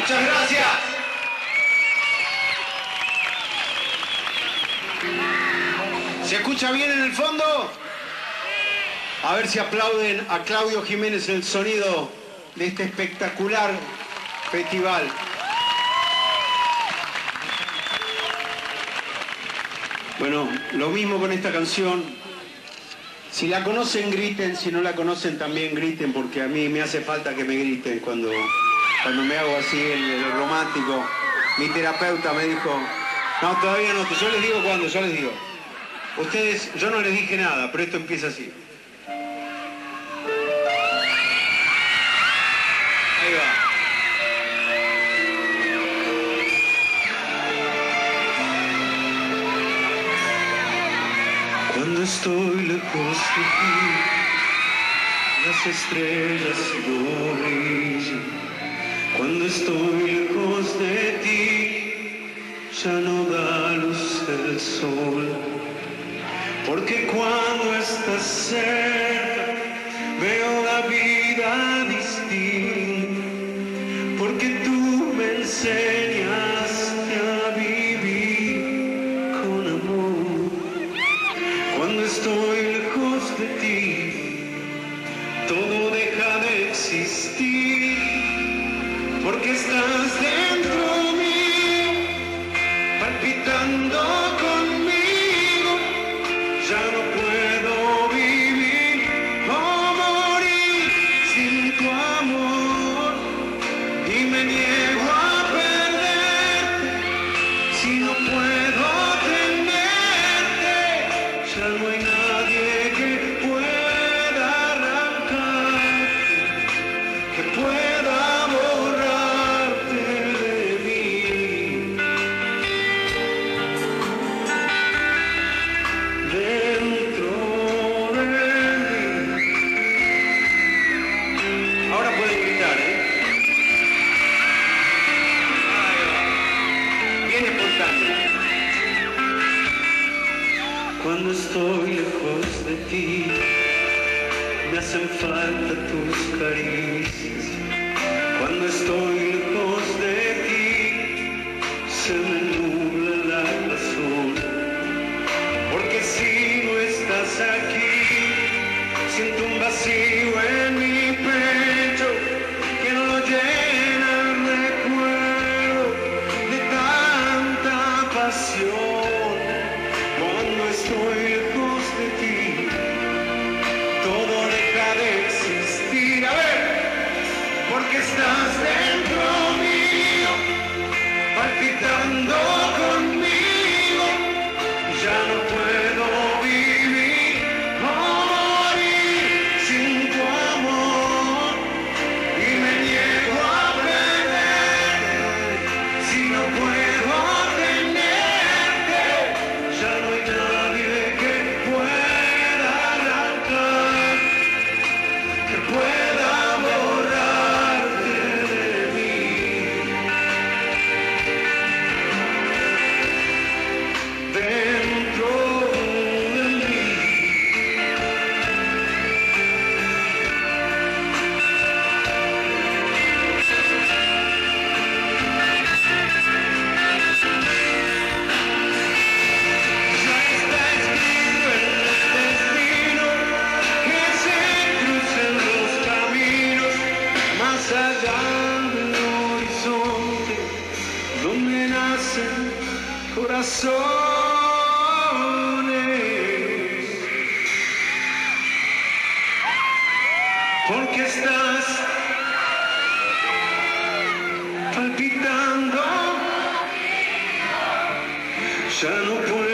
Muchas gracias. ¿Se escucha bien en el fondo? A ver si aplauden a Claudio Jiménez, el sonido de este espectacular festival. Bueno, lo mismo con esta canción. Si la conocen, griten. Si no la conocen, también griten, porque a mí me hace falta que me griten cuando me hago así el romántico. Mi terapeuta me dijo, no, todavía no, yo les digo cuando, yo les digo. Ustedes, yo no les dije nada, pero esto empieza así. Ahí va. Cuando estoy lejos de ti, las estrellas se brillan. Cuando estoy lejos de ti, ya no da luz el sol. Porque cuando estás cerca, veo la vida distinta. Porque tú me enseñaste a vivir con amor. Cuando estoy lejos de ti, todo deja de existir. Porque estás dentro de mí, palpitando conmigo. Ya no puedo vivir o morir sin tu amor. Y me niego a perderte si no puedo tenerte. Ya no hay nadie que pueda arrancarte, que pueda borrarte de mí. Dentro de mí. Ahora pueden gritar, bien espontáneo. Cuando estoy lejos de ti, me hacen falta tus caricias. Cuando estoy lejos de ti, se me nubla la razón. Porque si no estás aquí, siento un vacío en mi pecho que no lo llena el recuerdo de tanta pasión. Cuando estoy lejos de ti, todo deja de existir. A ver, porque estás dentro mío, palpitando conmigo. Ya no puedo vivir o morir sin tu amor. Y me niego a perderte si no puedo tenerte. Ya no hay nadie que pueda arrancar, que pueda borrarte de mí. Dentro de mí. Ya está escrito en el destino que se crucen los caminos más allá del horizonte, donde nacen corazones. Porque estás palpitando, ya no puedo.